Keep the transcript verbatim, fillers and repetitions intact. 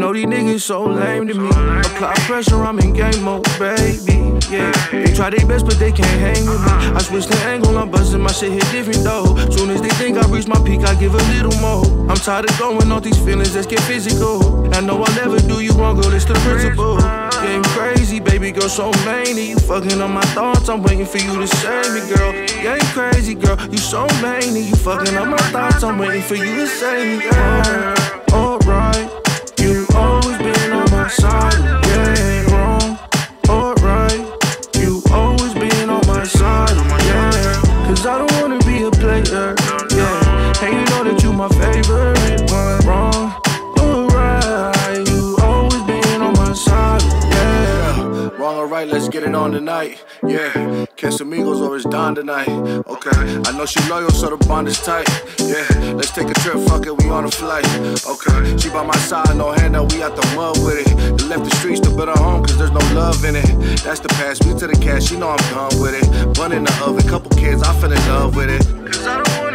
know these niggas so lame to me. Apply pressure, I'm in game mode, baby. Yeah, they try their best, but they can't hang with me. I switch the angle, I'm busting my shit, hit different though. Soon as they think I reach my peak, I give a little more. I'm tired of going off these feelings, let's get physical. I know I'll never do you wrong, girl, it's the principle. Getting crazy, baby girl, so many. You fucking up my thoughts, I'm waiting for you to save me, girl. Getting crazy, girl, you so many. You fucking up my thoughts, I'm waiting for you to save me, girl. Alright, you always been on my side. Yeah, ain't wrong. Alright, you always been on my side. Yeah, cause I don't wanna be a player. Yeah, hey, you know that you my favorite one. Wrong. Alright, you always been on my side. Yeah, wrong or right, let's get it on tonight. Yeah, Castamigos or it's Don tonight. Okay, I know she loyal, so the bond is tight. Yeah, let's take a trip, fuck it, we on a flight. Okay, she by my side, no handout, we out the mud with it. They left the streets to better home, cause there's no love in it. That's the past, we to the cash, you know I'm done with it. Bun in the oven, couple kids, I fell in love with it. Cause I don't want